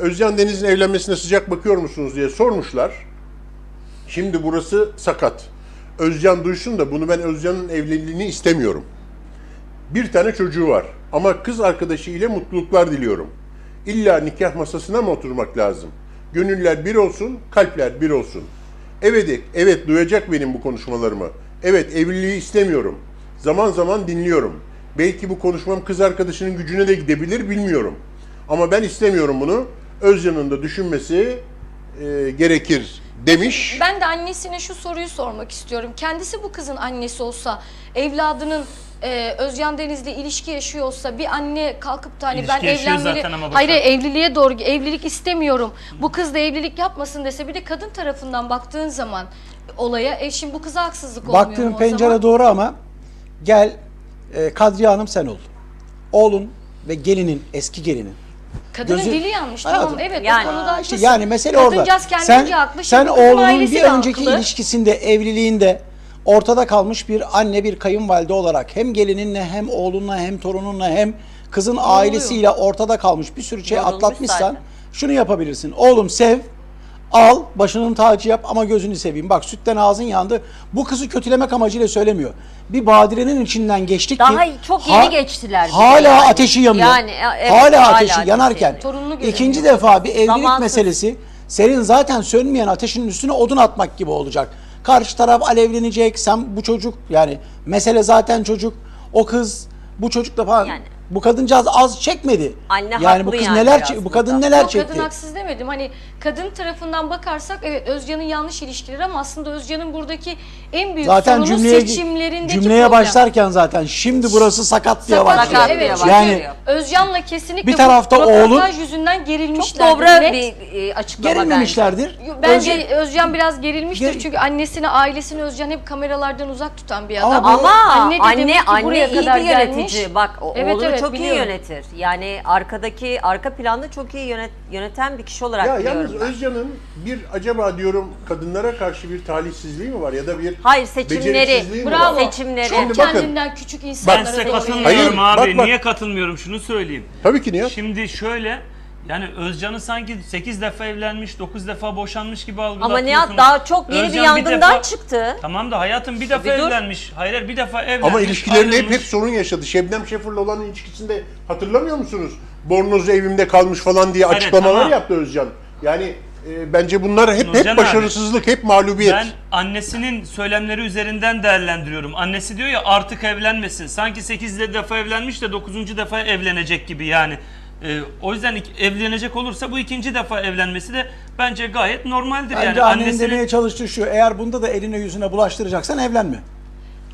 Özcan Deniz'in evlenmesine sıcak bakıyor musunuz diye sormuşlar. Şimdi burası sakat. Özcan duysun da bunu, ben Özcan'ın evliliğini istemiyorum. Bir tane çocuğu var ama kız arkadaşı ile mutluluklar diliyorum. İlla nikah masasına mı oturmak lazım? Gönüller bir olsun, kalpler bir olsun. Evet, evet duyacak benim bu konuşmalarımı. Evet, evliliği istemiyorum. Zaman zaman dinliyorum. Belki bu konuşmam kız arkadaşının gücüne de gidebilir, bilmiyorum. Ama ben istemiyorum bunu. Özcan'ın da düşünmesi gerekir demiş. Ben de annesine şu soruyu sormak istiyorum. Kendisi bu kızın annesi olsa, evladının Özcan Deniz'le ilişki yaşıyor olsa, bir anne kalkıp da hani ilişki ben evliliğe doğru, evlilik istemiyorum, bu kız da evlilik yapmasın dese, bir de kadın tarafından baktığın zaman olaya, şimdi bu kıza haksızlık olmuyor. Baktığın pencere zaman doğru ama gel Kadriye Hanım sen ol. Oğlun ve gelinin, eski gelinin. Kadının dili yanlış. Tamam, evet. Yani, işte yani mesele orada. Sen oğlunun bir önceki ilişkisinde, evliliğinde ortada kalmış bir anne, bir kayınvalide olarak hem gelininle, hem oğlunla, hem torununla, hem kızın ailesiyle ortada kalmış bir sürü şey atlatmışsan zaten şunu yapabilirsin. Oğlum sev, al, başının tacı yap ama gözünü seveyim. Bak sütten ağzın yandı. Bu kızı kötülemek amacıyla söylemiyor. Bir badirenin içinden geçtik ki. Daha çok yeni geçtiler. Hala yani ateşi yanıyor. Yani, evet, hala ateşi yanarken. İkinci defa bir evlilik meselesi senin zaten sönmeyen ateşinin üstüne odun atmak gibi olacak. Karşı taraf alevlenecek. Sen bu çocuk, yani mesele zaten çocuk. O kız bu çocukla falan. Yani. Bu kadıncağız az çekmedi. Anne yani bu kız yani neler, bu kadın neler çekti? Kadın haksız demedim. Hani kadın tarafından bakarsak evet Özcan'ın yanlış ilişkileri ama aslında Özcan'ın buradaki en büyük sorunu seçimlerindeki cümleye başlarken zaten şimdi burası sakat diye başlıyor. Evet, yani Özcan'la kesinlikle bir tarafta oğlun yüzünden gerilmişler. Çok doğru bir açıklama gerilmemişlerdir. Bence Özcan biraz gerilmiştir çünkü annesini, ailesini Özcan hep kameralardan uzak tutan bir adam. Ama anne iyi bir yönetici. Bak oğlunu çok iyi yönetir. Yani arkadaki, arka planda çok iyi yöneten bir kişi olarak biliyorum. Yalnız Özcan'ın bir acaba diyorum kadınlara karşı bir talihsizliği mi var ya da bir beceriksizliği mi var? Seçimleri. Şimdi bakın, kendinden küçük insanlara. Ben size katılmıyorum abi. Niye katılmıyorum? Şunu söyleyeyim. Tabii ki niye? Şimdi şöyle, yani Özcan'ın sanki 8 defa evlenmiş, 9 defa boşanmış gibi algılatıyorsunuz. Ama Nihat daha çok yeni bir yangından çıktı. Tamam da hayatım bir defa evlenmiş. Hayır bir defa evlenmiş. Ama ilişkilerinde hep sorun yaşadı. Şebnem Şefer'le olan ilişkisinde hatırlamıyor musunuz? Bornozlu evimde kalmış falan diye açıklamalar yaptı Özcan. Yani bence bunlar hep başarısızlık, hep mağlubiyet. Ben annesinin söylemleri üzerinden değerlendiriyorum. Annesi diyor ya artık evlenmesin. Sanki 8 defa evlenmiş de 9. defa evlenecek gibi yani. O yüzden evlenecek olursa bu ikinci defa evlenmesi de bence gayet normaldir. Bence yani annenin demeye çalıştığı şu, eğer bunda da eline yüzüne bulaştıracaksan evlenme.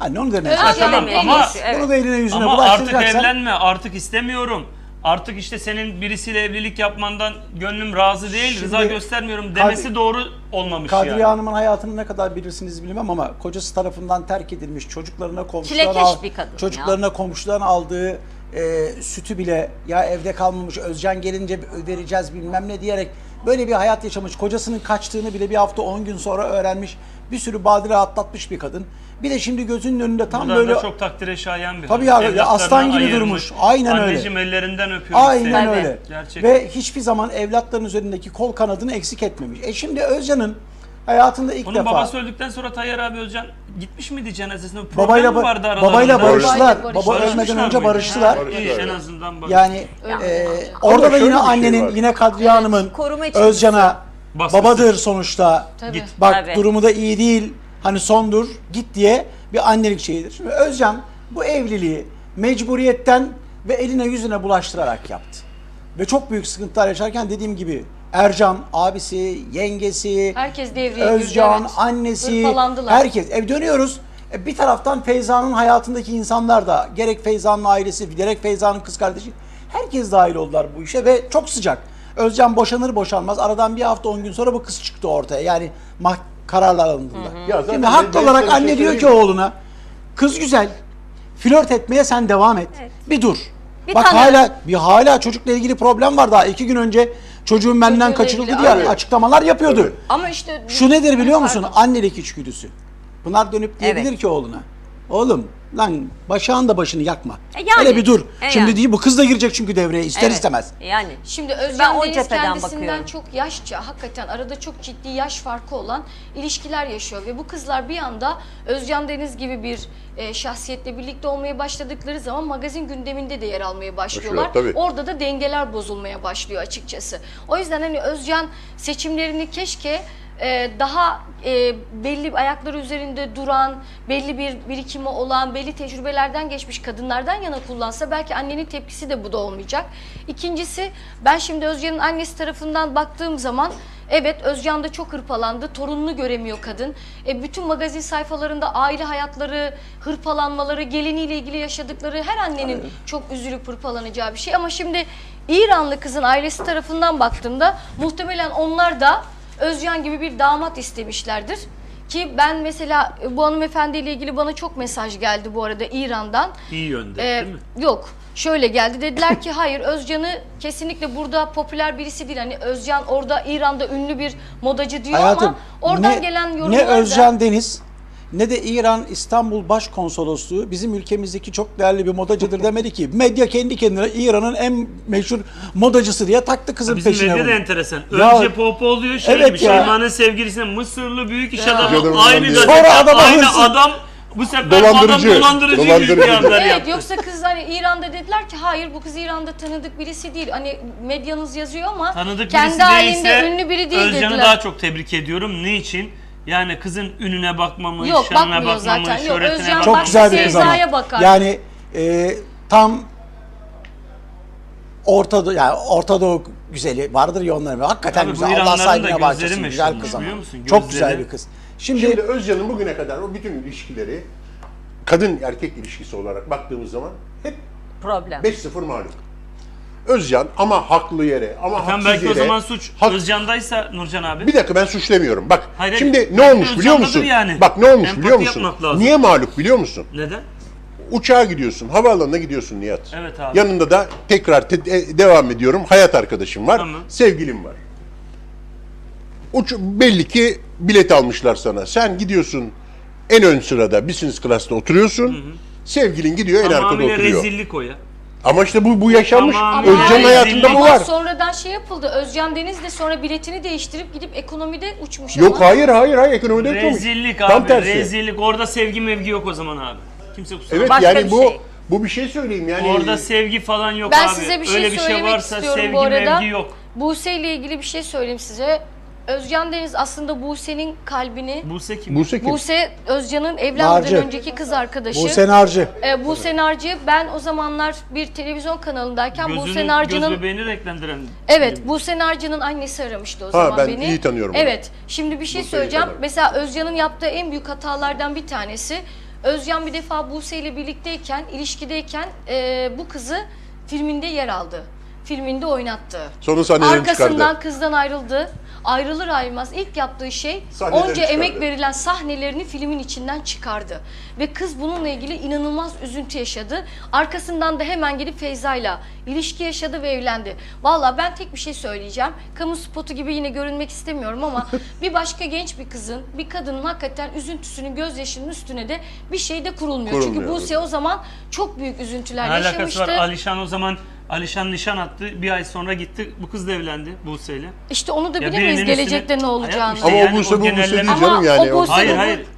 Anne onu demeye çalışıyor. Tamam, ama bunu da eline yüzüne bulaştıracaksan. Artık evlenme, artık istemiyorum. Artık işte senin birisiyle evlilik yapmandan gönlüm razı değil, şimdi rıza göstermiyorum demesi doğru olmamış yani. Kadriye Hanım'ın hayatını ne kadar bilirsiniz bilmem ama kocası tarafından terk edilmiş, çocuklarına komşularına aldığı sütü bile ya evde kalmamış, Özcan gelince ödereceğiz bilmem ne diyerek böyle bir hayat yaşamış, kocasının kaçtığını bile bir hafta 10 gün sonra öğrenmiş, bir sürü badire atlatmış bir kadın. Bir de şimdi gözünün önünde tam bunlar böyle çok takdire şayan bir. Tabii ya, aslan gibi durmuş. Aynen öyle. Anneciğim ellerinden öpüyorum. Aynen öyle. Gerçekten. Ve hiçbir zaman evlatların üzerindeki kol kanadını eksik etmemiş. Şimdi Özcan'ın hayatında ilk defa. Onun babası öldükten sonra Tayyar abi Özcan gitmiş miydi cenazesine? Babayla vardı aralarında. Babayla barıştılar. Baba ölmeden önce barıştılar. En azından barıştılar. Yani orada da yine annenin, yine Kadriye Hanım'ın Özcan'a babadır sonuçta. Bak durumu da iyi değil. Hani sondur git diye bir annelik şeyidir. Şimdi Özcan bu evliliği mecburiyetten ve eline yüzüne bulaştırarak yaptı. Ve çok büyük sıkıntılar yaşarken dediğim gibi Ercan, abisi, yengesi, herkes devreye Özcan, annesi, herkes. Dönüyoruz. Bir taraftan Feyza'nın hayatındaki insanlar da, gerek Feyza'nın ailesi, gerek Feyza'nın kız kardeşi, herkes dahil oldular bu işe ve çok sıcak. Özcan boşanır boşanmaz aradan bir hafta 10 gün sonra bu kız çıktı ortaya. Yani kararlar alındığında. Şimdi haklı olarak anne diyor ki oğluna, kız güzel, flört etmeye sen devam et. Evet. Bir dur. Bak hala çocukla ilgili problem var, daha 2 gün önce çocuğum benden kaçırıldı diye açıklamalar yapıyordu. Evet. Ama işte şu nedir biliyor musun? Annelik içgüdüsü. Pınar dönüp diyebilir ki oğluna, oğlum Lan başağın da başını yakma. Yani, hele bir dur. Şimdi yani. Değil bu kız da girecek çünkü devreye ister istemez. Yani. Şimdi Özcan Deniz kendisinden bakıyorum. Çok yaşça, hakikaten arada çok ciddi yaş farkı olan ilişkiler yaşıyor. Ve bu kızlar bir anda Özcan Deniz gibi bir şahsiyetle birlikte olmaya başladıkları zaman magazin gündeminde de yer almaya başlıyorlar. Orada da dengeler bozulmaya başlıyor açıkçası. O yüzden hani Özcan seçimlerini keşke... daha belli ayakları üzerinde duran, belli bir birikimi olan, belli tecrübelerden geçmiş kadınlardan yana kullansa belki annenin tepkisi de bu da olmayacak. İkincisi, ben şimdi Özcan'ın annesi tarafından baktığım zaman evet Özcan da çok hırpalandı, torununu göremiyor kadın. Bütün magazin sayfalarında aile hayatları, hırpalanmaları, geliniyle ilgili yaşadıkları her annenin çok üzülüp hırpalanacağı bir şey. Ama şimdi İranlı kızın ailesi tarafından baktığımda muhtemelen onlar da Özcan gibi bir damat istemişlerdir ki ben mesela bu hanımefendiyle ilgili bana çok mesaj geldi bu arada İran'dan. İyi yönde değil mi? Yok. Şöyle geldi, dediler ki hayır Özcan'ı kesinlikle burada popüler birisi değil. Hani Özcan orada İran'da ünlü bir modacı diyor. Hayatım, ama oradan gelen yorumlar ne Özcan Deniz ne de İran İstanbul Başkonsolosluğu bizim ülkemizdeki çok değerli bir modacıdır demedi ki. Medya kendi kendine İran'ın en meşhur modacısı diye taktı kızın bizim peşine. Bizim medya da enteresan. Ya, önce popo oluyor şeymiş. Şeyman'ın sevgilisine Mısırlı büyük iş adamı aynı gazete, aynı adam. Bu sefer dolandırıcı, adam dolandırıcı evet, yoksa kız hani İran'da dediler ki hayır bu kız İran'da tanıdık birisi değil. Hani medyanız yazıyor ama tanıdık kendi halinde ünlü biri değil dediler. Özcan'ı daha çok tebrik ediyorum. Niçin? Yani kızın ününe bakmamı, şanına bakmamı, şöhretine bakmamı. Çok güzel bir kız ama. Yani tam Orta Doğu, yani Orta Doğu güzeli vardır ya onların. Hakikaten tabii güzel. Allah saygına bahçesin. Güzel kız ama. Çok güzel bir kız. Şimdi Özcan'ın bugüne kadar o bütün ilişkileri kadın erkek ilişkisi olarak baktığımız zaman hep problem. 5-0 mağlup. Özcan ama haklı yere ama haksız belki yere. Belki o zaman suç Özcan'daysa Nurcan abi. Bir dakika ben suçlamıyorum. Bak hayır, şimdi ne olmuş biliyor musun? Yani. Bak ne olmuş biliyor musun? Niye mağlup biliyor musun? Neden? Uçağa gidiyorsun, havaalanına gidiyorsun Nihat. Evet abi. Yanında da tekrar devam ediyorum. Hayat arkadaşım var, tamam. Sevgilim var. Belli ki bilet almışlar sana. Sen gidiyorsun en ön sırada business class'ta oturuyorsun. Hı hı. Sevgilin gidiyor en arkada oturuyor. Tamamıyla rezillik o ya. Ama işte bu yaşanmış. Tamam. Özcan hayatında bu var. Sonradan şey yapıldı. Özcan Deniz de sonra biletini değiştirip gidip ekonomide uçmuş. Yok ama. Hayır ekonomide uçmuş. Rezillik abi. Tam tersi. Rezillik. Orada sevgi mevgi yok o zaman abi. Kimse kusura. Evet başka yani bu bir şey söyleyeyim yani. Orada sevgi falan yok ben abi. Ben size bir şey öyle söylemek bir şey varsa istiyorum bu arada. Sevgi mevgi yok. Buse ile ilgili bir şey söyleyeyim size. Özcan Deniz aslında Buse'nin kalbini... Buse kim? Buse Özcan'ın evlenmeden önceki kız arkadaşı. Buse Narcı. Buse Narcı. Ben o zamanlar bir televizyon kanalındayken Buse Narcı'nın... Göz bebeğini renklendiren... Evet. Buse Narcı'nın annesi aramıştı o zaman beni. Ben iyi tanıyorum. Evet. Onu. Şimdi bir şey söyleyeceğim. Mesela Özcan'ın yaptığı en büyük hatalardan bir tanesi. Özcan bir defa Buse ile birlikteyken, ilişkideyken bu kızı filminde yer aldı. Filminde oynattı. Sonra sahneden arkasından çıkardı. Kızdan ayrıldı. Ayrılır ayrılmaz ilk yaptığı şey sahneden onca çıkardı. Emek verilen sahnelerini filmin içinden çıkardı. Ve kız bununla ilgili inanılmaz üzüntü yaşadı. Arkasından da hemen gidip Feyza'yla ilişki yaşadı ve evlendi. Vallahi ben tek bir şey söyleyeceğim. Kamu spotu gibi yine görünmek istemiyorum ama bir başka genç bir kızın, bir kadının hakikaten üzüntüsünün, gözyaşının üstüne de bir şey de kurulmuyor. Çünkü Buse o zaman çok büyük üzüntüler yaşamıştı. Alakası var. Alişan o zaman... Alişan nişan attı, bir ay sonra gitti, bu kızla evlendi Buse'yle. İşte onu da bilemeyiz gelecekte üstüne... ne olacağını. Ama yani, o Buse bu Buse değil canım yani.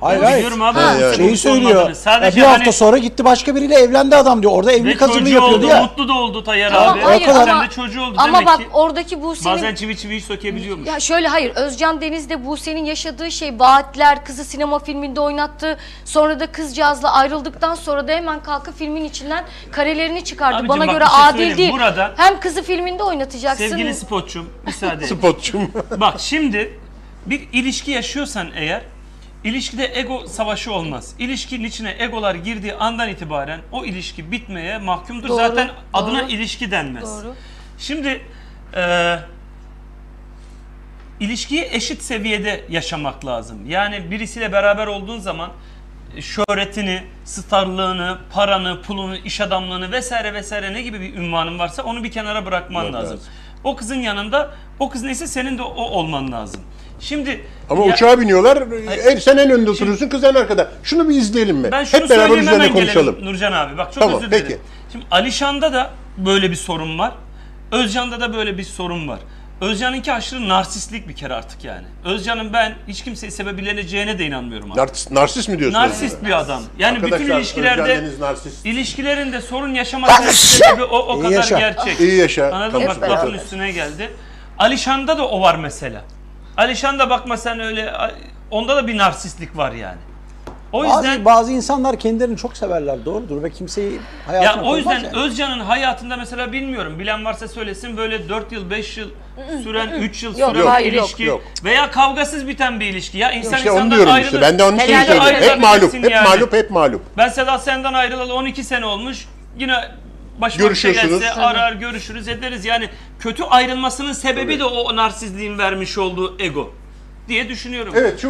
Hayır. Biliyorum abi. Şeyi söylüyor, bir hafta hani... sonra gitti başka biriyle evlendi adam diyor. Orada evlilik hazırlığı yapıyordu ya. Mutlu da oldu Tayyar tamam, abi. Hayır, ama çocuğu oldu ama demek bak, ki oradaki Buse'nin... Bazen çivi hiç sökebiliyormuş. Ya şöyle hayır, Özcan Deniz'de Buse'nin yaşadığı şey, vaatler, kızı sinema filminde oynattı. Sonra da kızcağızla ayrıldıktan sonra da hemen kalkıp filmin içinden karelerini çıkardı. Bana göre adil. Burada hem kızı filminde oynatacaksın. Sevgili spotçum, müsaade et. Spotçum. Bak şimdi bir ilişki yaşıyorsan eğer, ilişkide ego savaşı olmaz. İlişkinin içine egolar girdiği andan itibaren o ilişki bitmeye mahkumdur. Doğru, zaten adına ilişki denmez. Doğru. Şimdi ilişkiyi eşit seviyede yaşamak lazım. Yani birisiyle beraber olduğun zaman şöhretini, starlığını, paranı, pulunu, iş adamlığını vesaire vesaire ne gibi bir ünvanın varsa onu bir kenara bırakman lazım. O kızın yanında o kız neyse senin de o olman lazım. Şimdi ama ya, uçağa biniyorlar. Hayır, sen en önde oturuyorsun, şimdi, kız en arkada. Şunu bir izleyelim mi? Ben şunu hep beraber üzerine konuşalım. Gelelim, Nurcan abi bak çok tamam, özür dilerim. Peki. Şimdi Alişan'da da böyle bir sorun var. Özcan'da da böyle bir sorun var. Özcan'ınki aşırı narsistlik bir kere artık yani. Özcan'ın ben hiç kimseyi sevebileceğine de inanmıyorum artık. Narsist mi diyorsun? Narsist yani? Bir adam. Yani arkadaşlar, bütün ilişkilerde, ilişkilerinde sorun yaşamasının sebebi o kadar yaşa. Gerçek. İyi yaşa. Anladın mı? Bak lafın üstüne geldi. Alişan'da da o var mesela. Alişan da bakma sen öyle, onda da bir narsistlik var yani. O yüzden bazı insanlar kendilerini çok severler, doğrudur ve kimseyi hayatına koymaz. Ya o yüzden yani. Özcan'ın hayatında mesela bilmiyorum, bilen varsa söylesin, böyle 4 yıl, 5 yıl süren, 3 yıl süren ilişki veya kavgasız biten bir ilişki. Ya insan işte insandan ayrılır. İşte. Ben de onu söylüyorum. Hep mağlup, hep yani. Mağlup, hep mağlup. Ben Seda senden ayrılalı 12 sene olmuş. Yine başıma bir şey gelse arar, görüşürüz, ederiz. Yani kötü ayrılmasının sebebi de o narsizliğin vermiş olduğu ego diye düşünüyorum. Evet.